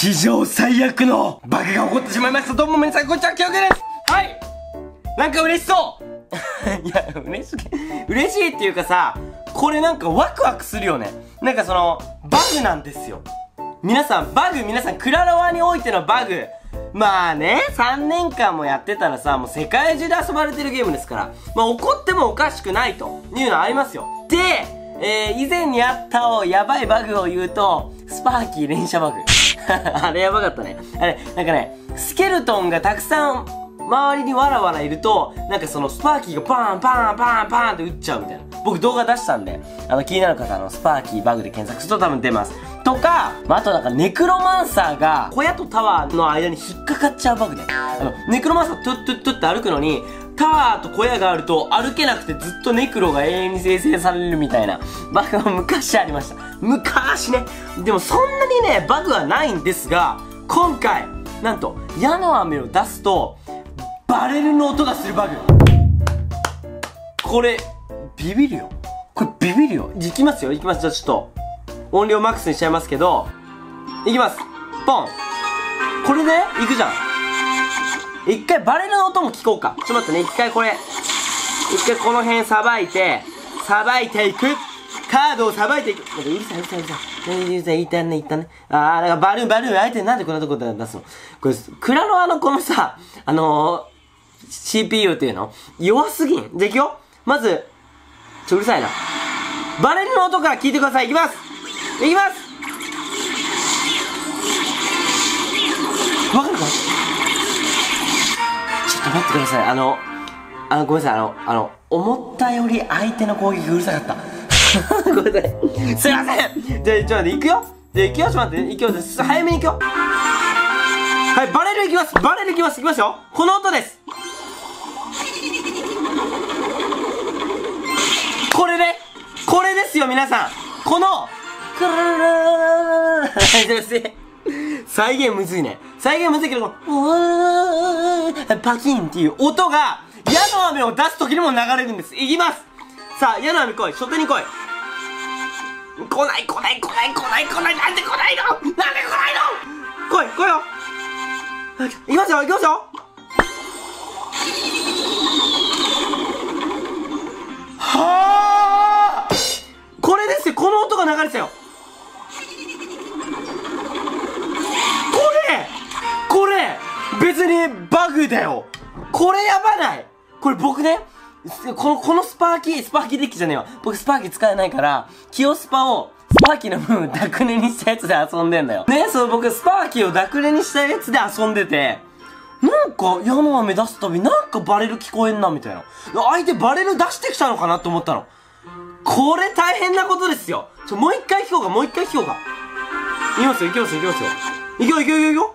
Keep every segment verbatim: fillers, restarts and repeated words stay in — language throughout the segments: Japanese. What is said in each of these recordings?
史上最悪のバカが起こってしまいました。どうも皆さんこんにちは、キヨケです。はい。なんか嬉しそういや、嬉しい。嬉しいっていうかさ、これなんかワクワクするよね。なんかその、バグなんですよ。皆さん、バグ、皆さん、クラロワにおいてのバグ。まあね、さんねんかんもやってたらさ、もう世界中で遊ばれてるゲームですから、まあ怒ってもおかしくないというのはありますよ。で、えー、以前にあったをやばいバグを言うと、スパーキー連射バグ。あれやばかったね。あれ、なんかね、スケルトンがたくさん、周りにわらわらいると、なんかそのスパーキーがバーンバーンバーンバーンって撃っちゃうみたいな。僕動画出したんで、あの気になる方あのスパーキーバグで検索すると多分出ます。とか、まあ、あとなんかネクロマンサーが小屋とタワーの間に引っかかっちゃうバグで。あの、ネクロマンサートゥットゥットゥって歩くのに、タワーと小屋があると歩けなくてずっとネクロが永遠に生成されるみたいなバグが昔ありました。昔ね。でもそんなにね、バグはないんですが、今回、なんと、矢の雨を出すと、バレルの音がするバグ。これ、ビビるよ。これビビるよ。いきますよ、いきます。じゃあちょっと、音量マックスにしちゃいますけど、いきます。ポン。これね、いくじゃん。一回バレルの音も聞こうか。ちょっと待ってね、一回これ。一回この辺さばいて、さばいていく。カードをさばいていく。うるさい、うるさい、うるさい。うるさい、いったね、いったね。あー、なんかバルーン、バルーン、相手なんでこんなとこで出すの。これ、クラロワのこのさ、あのー、シーピーユー っていうの弱すぎん。じゃあいくよ。まず、ちょ、うるさいな。バレルの音から聞いてください。いきます。いきます。わかるか？ちょっと待ってください。あの、あの、ごめんなさい。あの、あの、思ったより相手の攻撃うるさかった。ごめんなさい。すいません。じゃあ、ちょっと待って、いくよ。じゃあ、いくよ。ちょっと待って、いくよ。早めにいくよ。はい、バレルいきます。バレルいきます。いきますよ。この音です。これね、これですよ皆さん、このクルルルルルル再現むずいね、再現むずいけど、パキンっていう音が矢の雨を出す時にも流れるんです。いきます。さあ、矢の雨来い、初手に来い。来ない来ない来ない来ない来ない、なんで来ないの、なんで来ないの、来い来いよ。いきますよ、いきますよ。はぁ、これですよ、この音が流れてたよ。これこれ別にバグだよ。これやばない？これ僕ね、この、このスパーキー、スパーキーデッキじゃねえわ。僕スパーキー使えないから、キヨスパを、スパーキーの分をダクネにしたやつで遊んでんだよ。ね、そう、僕スパーキーをダクネにしたやつで遊んでて、なんか、矢の雨出すたび、なんかバレル聞こえんな、みたいな。相手バレル出してきたのかなと思ったの。これ大変なことですよ。ちょ、もう一回聞こうか、もう一回聞こうか。いきますよ、いきますよ、いきますよ。いきよ、いきよ、いきよ、いきよ。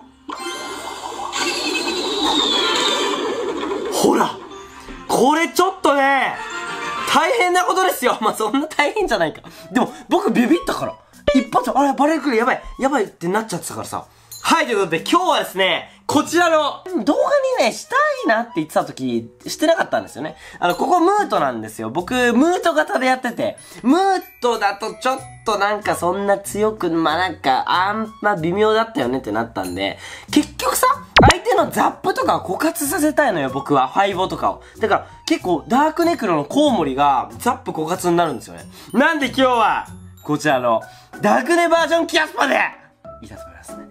ほら、これちょっとね、大変なことですよ。まあ、そんな大変じゃないか。でも、僕ビビったから。一発、あれ、バレル来る、やばい、やばいってなっちゃってたからさ。はい、ということで今日はですね、こちらの動画にね、したいなって言ってた時、してなかったんですよね。あの、ここムートなんですよ。僕、ムート型でやってて、ムートだとちょっとなんかそんな強く、まあ、なんか、あんま微妙だったよねってなったんで、結局さ、相手のザップとかを枯渇させたいのよ、僕は。ファイボとかを。だから、結構、ダークネクロのコウモリが、ザップ枯渇になるんですよね。なんで今日は、こちらの、ダークネバージョンキヤスパで、いただきますね。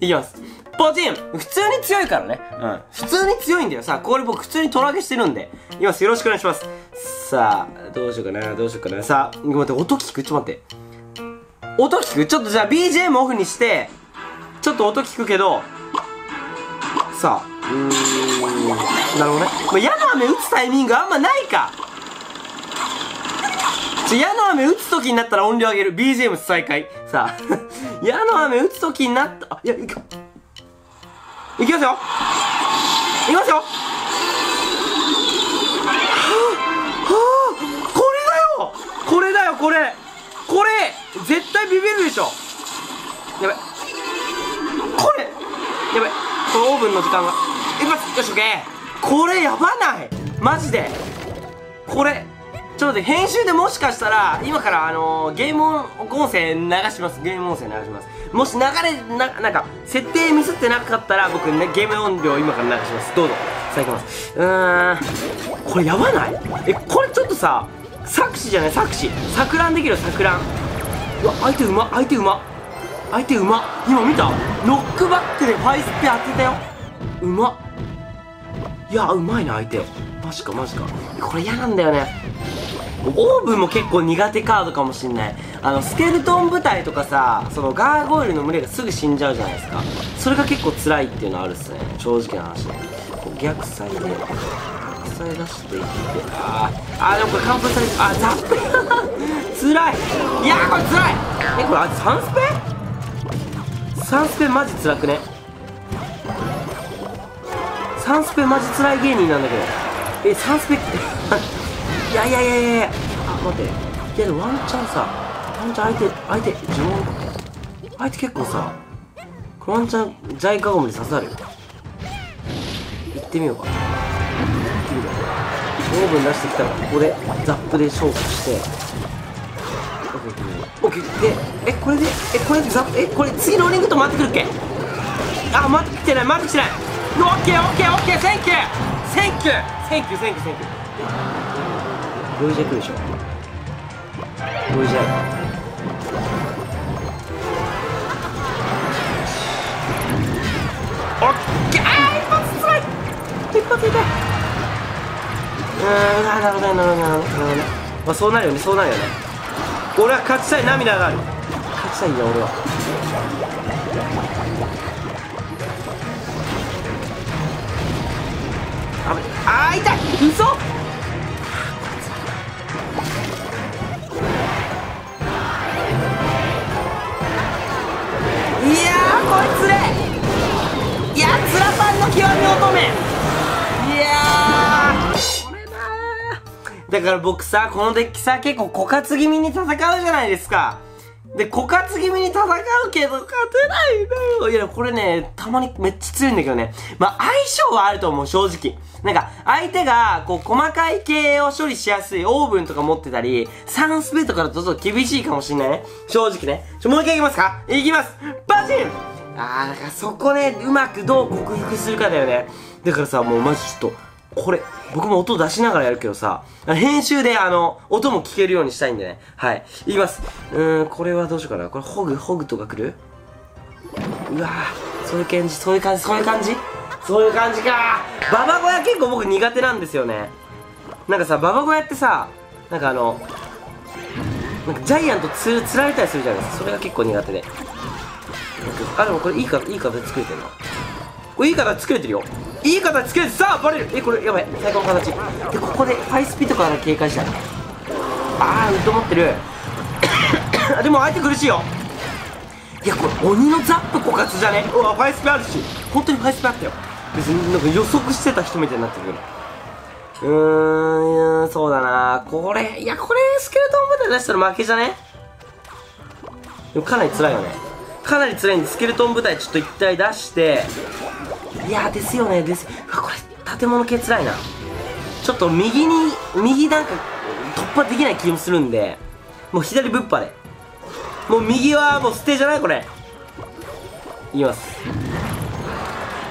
いきます。ポチン！普通に強いからね。うん。普通に強いんだよ。さあ、これ僕普通にトラゲしてるんで。いきます。よろしくお願いします。さあ、どうしようかな、どうしようかな。さあ、待って、音聞く？ちょっと待って。音聞く？ちょっとじゃあ ビージェーエム オフにして、ちょっと音聞くけど、さあ、うーん。なるほどね。まあ、矢の雨打つタイミングあんまないか。ちょ、矢の雨打つ時になったら音量上げる。ビージェーエム 再開。さあ、矢の雨打つ時になった、あ、いや、いく。いきますよ、いきますよ、はぁ、はぁ、これだよ、これだよ、これこれ、絶対ビビるでしょ。やばい、これやばい、このオーブンの時間がいきます。よし、オッケー。これやばない、マジで。これちちょっと待って、編集でもしかしたら、今からあのー、ゲーム音声流します。ゲーム音声流します。もし流れ、な、なんか、設定ミスってなかったら、僕ね、ゲーム音量今から流します。どうぞ。さあ、いきます。うーん。これやばない？え、これちょっとさ、作詞じゃない作詞。錯乱できるよ、錯乱。うわ、相手うま、相手うま。相手うま。今見た？ノックバックでファイスペ当てたよ。うま。いや、うまいな、相手。マジか、マジか。これ嫌なんだよね。オーブンも結構苦手カードかもしんない。あのスケルトン部隊とかさ、そのガーゴイルの群れがすぐ死んじゃうじゃないですか。それが結構辛いっていうのはあるっすね、正直な話。逆サイで逆サイ出していって、ああでもこれ完封されて、あザッペ辛い。いやーこれ辛い。えこれあサンスペサンスペマジ辛くね。サンスペマジ辛い芸人なんだけど、えサンスペっていやいやいやいや、あ待って、いやでもワンチャンさ、ワンチャン相手、相手呪文、相手結構さ、ワンチャンジャイカゴムで刺さるよ。行ってみようか。行ってみよう。オーブン出してきたらここでザップで勝負して、オッケー。で、えこれで、えこれでザップ、えこれ次ローリングと回ってくるっけ？あ待ってきてない、待ってきてない。オッケーオッケーオッケー、センキュー、センキュー、センキューセンキューセンキュー。ボイジャー来るでしょ。ボイジャーオッケー。あー一発つらい、一発痛い。うんなるほどなるほどなるほどね。まあそうなるよね、そうなるよね。俺は勝ちたい、涙がある。勝ちたいんだ俺は。ああ痛い、嘘だから僕さ、このデッキさ、結構枯渇気味に戦うじゃないですか。で、枯渇気味に戦うけど、勝てないんだよ。いや、これね、たまにめっちゃ強いんだけどね。まあ、相性はあると思う、正直。なんか、相手が、こう、細かい系を処理しやすいオーブンとか持ってたり、サンスペとかだとちょっと厳しいかもしんないね。正直ね。ちょ、もう一回いきますか？いきます！バチン！あー、だからそこね、うまくどう克服するかだよね。だからさ、もうマジちょっと、これ、僕も音出しながらやるけどさ、編集であの、音も聞けるようにしたいんでね。はい。言います。うーん、これはどうしようかな。これ、ホグ、ホグとか来る？うわぁ、そういう感じ、そういう感じ、そういう感じそういう感じかー。ババ小屋結構僕苦手なんですよね。なんかさ、ババ小屋ってさ、なんかあの、なんかジャイアントつ、つられたりするじゃないですか。それが結構苦手で。あ、でもこれいいか、いい形作れてるな。これいい形作れてるよ。いい形作れて、さあバレる。えこれやばい、最高の形で、ここでファイスピとかが警戒したい。あーウッド持ってるでも相手苦しいよ。いやこれ鬼のザップ枯渇じゃね。うわファイスピあるし、本当にファイスピあったよ。別になんか予測してた人みたいになってるよね。うーんそうだなこれ。いやこれスケルトン部隊出したら負けじゃね。でもかなり辛いよね、かなり辛いんで、スケルトン部隊ちょっと一体出して、いやーですよね、です。うわこれ建物系つらいな。ちょっと右に右なんか突破できない気もするんで、もう左ぶっぱで、もう右はもう捨てじゃない。これいきます。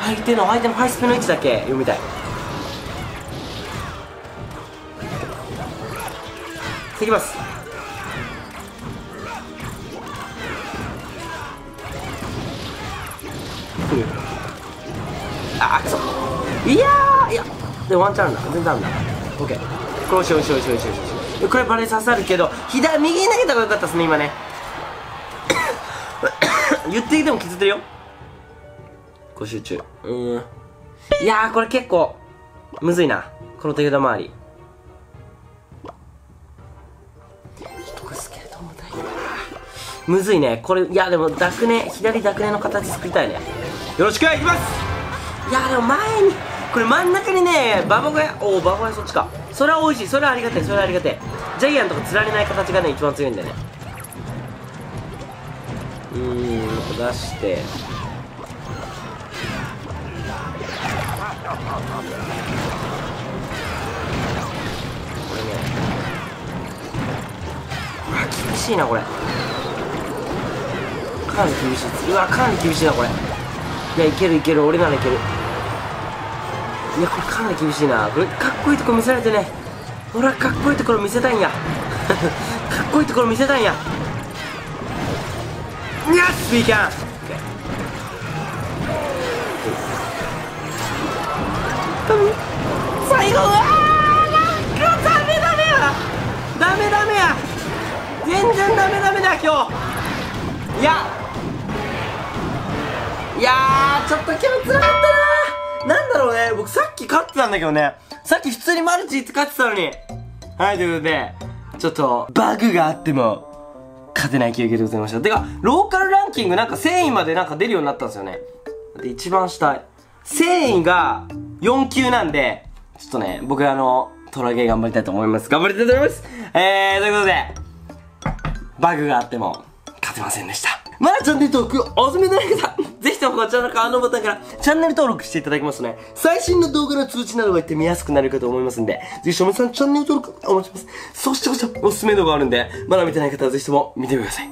相手の相手のファイスペの位置だけ読みたい。いきます。あっくそ。いやーいやでワンチャンあるな、全然あるな。オッケー、これおしおしおしおしおし、これバレ刺さるけど左右に投げた方がよかったっすね今ね言ってきても削ってるよ。ご集中。うーんいやーこれ結構むずいな、この手札周り。ちょっとこれスケルトンも大変だな、むずいねこれ。いやでもダクネ、左ダクネの形作りたいね。よろしくいきます。いやーでも前にこれ真ん中にねババ小屋、おおババ小屋そっちか。それは美味しい、それはありがたい、それはありがたい。ジャイアンとか釣られない形がね一番強いんだよね。うーん出してこれね難しいなこれ。かなり厳しい。うわ、かなり厳しいなこれ。いや、いけるいける、俺ならいける。いや、これかなり厳しいな。これかっこいいとこ見せないとね。俺はかっこいいところ見せたいんやかっこいいところ見せたいんや。よし、We can!最後、うわー、なんかダメダメや、ダメダメや、全然ダメダメだ今日。いやいやー、ちょっと今日つらかったな。なんだろうね、僕さっき勝ってたんだけどね、さっき普通にマルチいつ勝ってたのに。はい、ということでちょっとバグがあっても勝てない休憩でございました。てかローカルランキングなんかせんいまでなんか出るようになったんですよね。で一番下せんいがよん級なんで、ちょっとね、僕あの、トラゲー頑張りたいと思います。頑張りたいと思います。えー、ということで、バグがあっても、勝てませんでした。まだチャンネル登録お勧めのない方、ぜひともこちらの顔のボタンから、チャンネル登録していただきますとね、最新の動画の通知などがいって見やすくなるかと思いますんで、ぜひとも皆さんチャンネル登録お待ちします。そしてこちら、おすすめ動画あるんで、まだ見てない方はぜひとも見てみてください。